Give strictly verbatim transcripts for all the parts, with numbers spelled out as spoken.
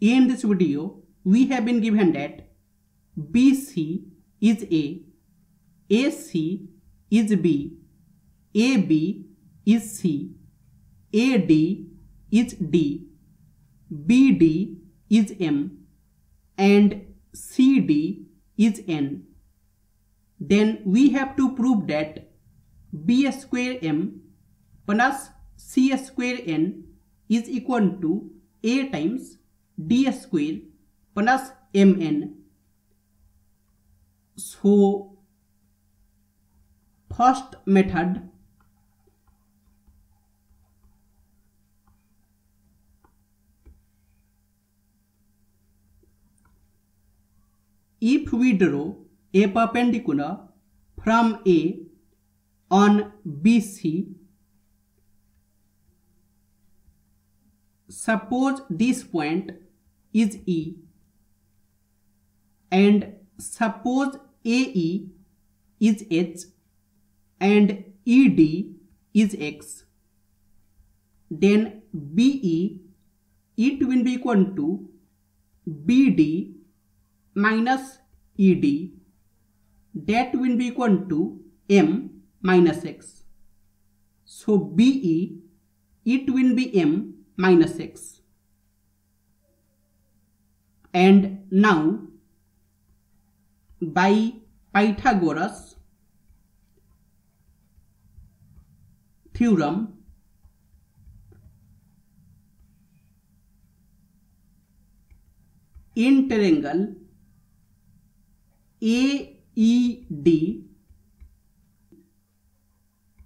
In this video, we have been given that B C is A, A C is B, A B is C, A D is D, B D is M, and C D is N. Then we have to prove that B square M plus C square N is equal to A times D square plus M N. So, first method, if we draw a perpendicular from A on B C, suppose this point is E and suppose A E is H and E D is X, then B E it will be equal to B D minus E D, that will be equal to M minus X. So B E it will be M minus X. And now by Pythagoras theorem, in triangle A E D,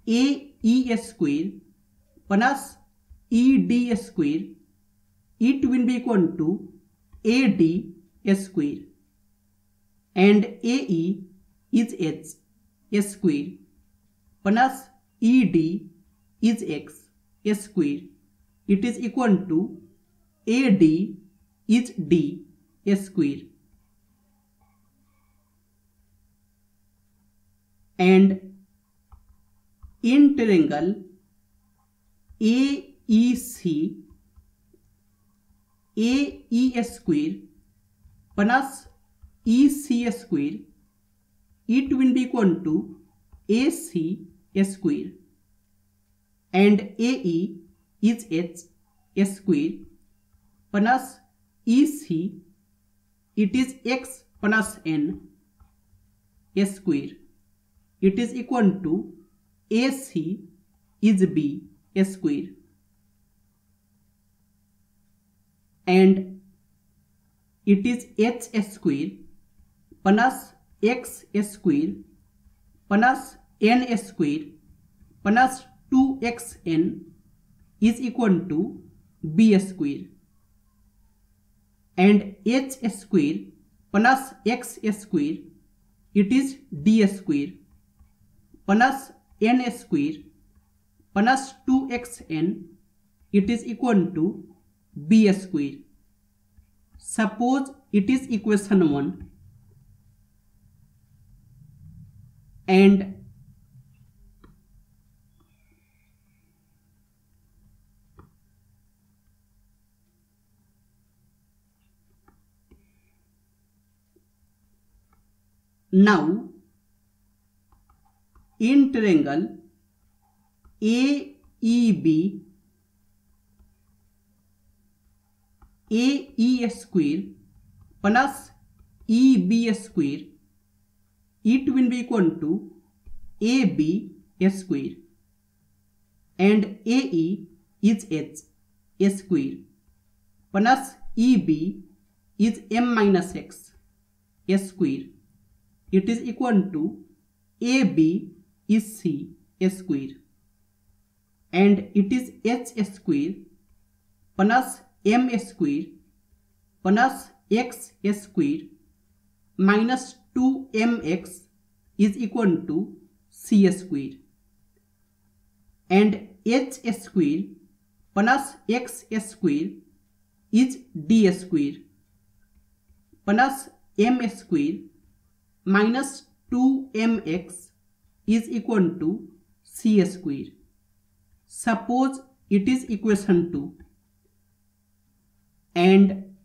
A E square plus E D square it will be equal to A D square, and A E is H square plus E D is X square, it is equal to A D is D square, and in triangle A E C, A E square plus E C square it will be equal to A C square, and A E is H square plus E C it is X plus N square, it is equal to A C is B square. And it is H square plus X square plus N square plus two X N is equal to B square. And H square plus X square it is D square plus N square plus two X N it is equal to B square. Suppose it is equation one, and now in triangle A E B, A E square plus E B square it will be equal to A B square, and A E is H square plus E B is M minus X square, it is equal to A B is C square, and it is H square plus M square plus X square minus two M X is equal to C square, and H square plus X square is D square plus M square minus two M X is equal to C square. Suppose it is equation two. And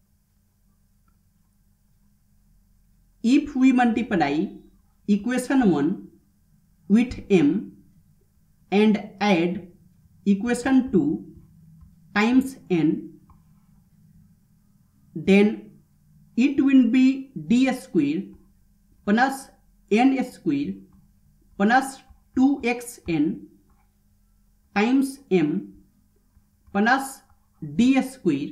we multiply equation one with m and add equation two times n, then it will be d square plus n square plus two x n times m plus d square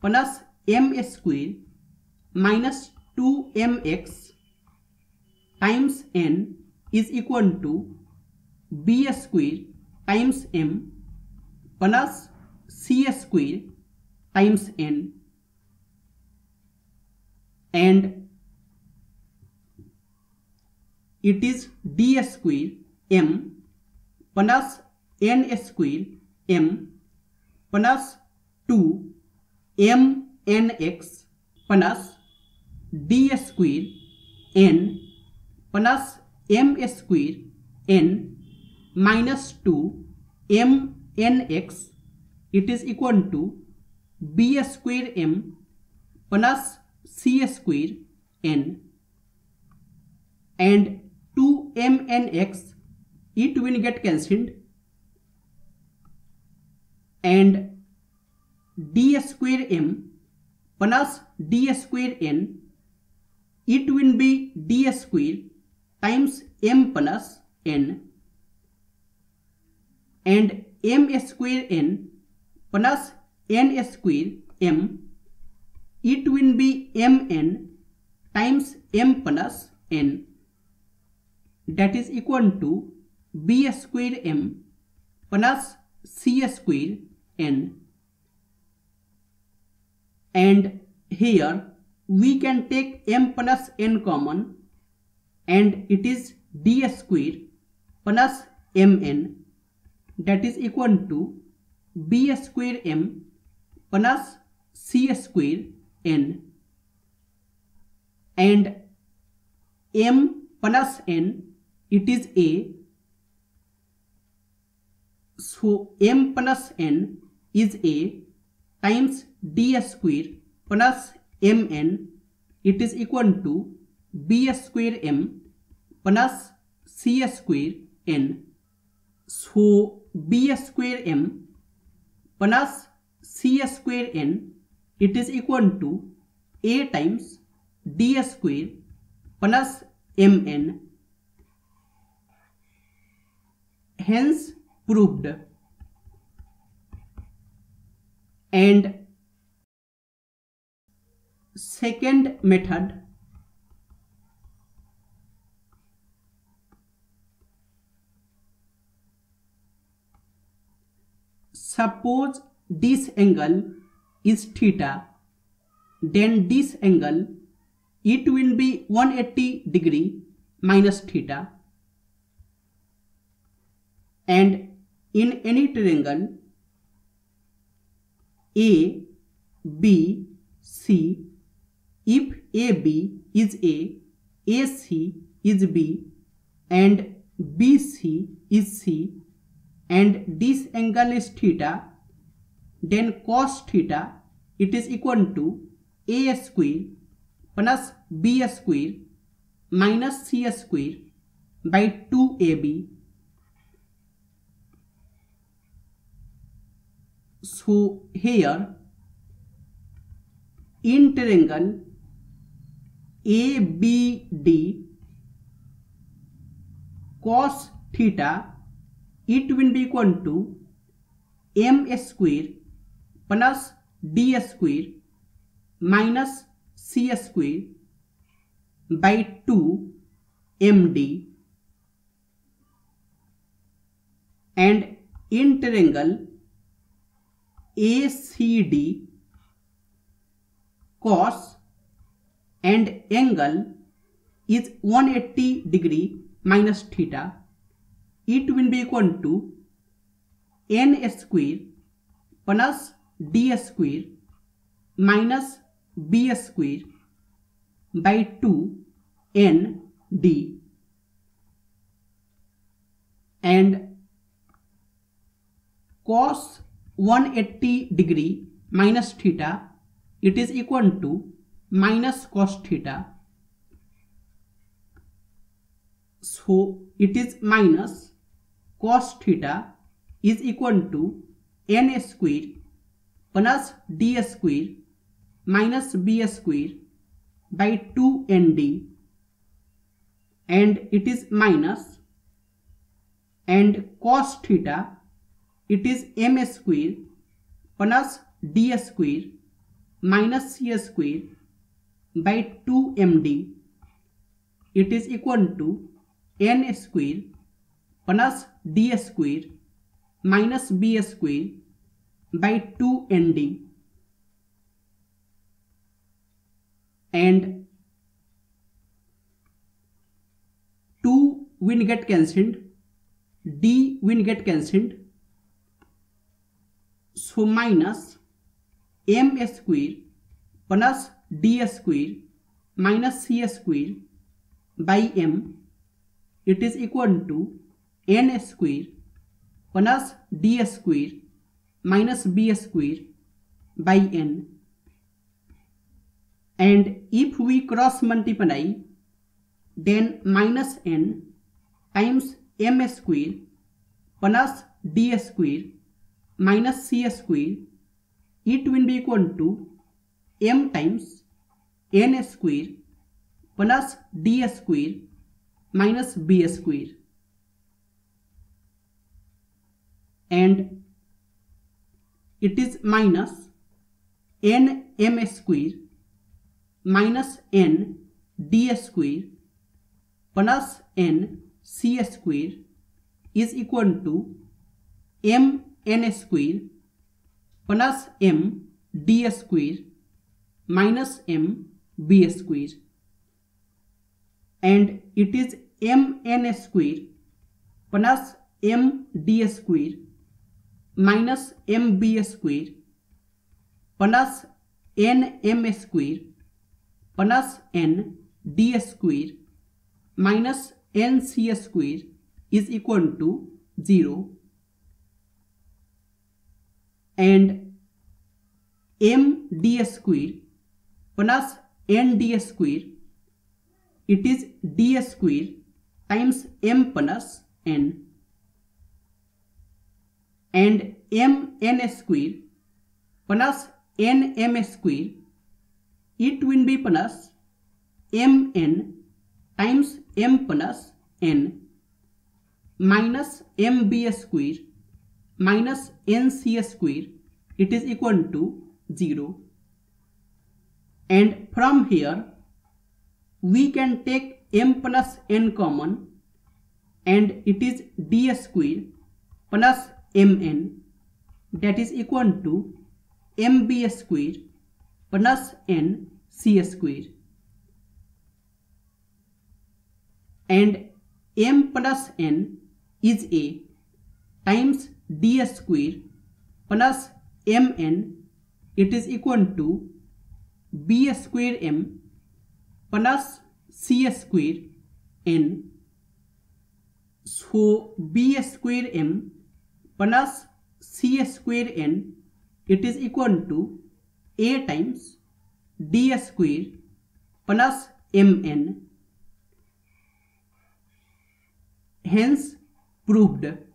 plus m square minus two m x times n is equal to b square times m plus c square times n, and it is d square m plus n square m plus two m n x plus d square n plus m square n minus two m n x, it is equal to b square m plus c square n, and two m n x it will get cancelled and d square m plus d square n, it will be d square times m plus n, and m square n plus n square m, it will be mn times m plus n, that is equal to b square m plus c square n. And here we can take m plus n common, and it is d square plus mn, that is equal to b square m plus c square n, and m plus n, it is a, so m plus n is a times d square plus mn, it is equal to b square m plus c square n. So b square m plus c square n, it is equal to a times d square plus mn. Hence proved. And second method, suppose this angle is theta, then this angle, it will be one hundred eighty degree minus theta, and in any triangle A, B, C, if A B is A, A C is B, and B C is C, and this angle is theta, then cos theta, it is equal to A square plus B square minus C square by two A B. So here in triangle A B D, cos theta, it will be equal to m square plus d square minus c square by two m d, and in triangle A C D, cos and angle is one hundred eighty degree minus theta, it will be equal to n square plus d square minus b square by two n d, and cos one hundred eighty degree minus theta, it is equal to minus cos theta, So it is minus cos theta is equal to n square plus d square minus b square by two n d, and it is minus, and cos theta it is m square plus d square minus c square by two m d, it is equal to n square plus d square minus b square by two n d, and two will get cancelled, d will get cancelled, so minus m square plus d square minus c square by m, it is equal to n square plus d square minus b square by n. And if we cross multiply, then minus n times m square plus d square minus c square, it will be equal to m times n square plus d square minus b square. And it is minus n m square minus n d square plus n c square is equal to m n square plus m d square minus m b square, and it is m n square plus m d square minus m b square plus n m square plus n d square minus n c square is equal to zero, and m d square plus n d square, it is d square times m plus n, and m n square plus n m square, it will be plus m n times m plus n minus m b square minus n c square, it is equal to zero. And from here we can take m plus n common, and it is d square plus mn, that is equal to mb square plus n c square, and m plus n is a times d square plus mn, it is equal to b square m plus c square n. So b square m plus c square n, it is equal to a times d square plus mn, hence proved.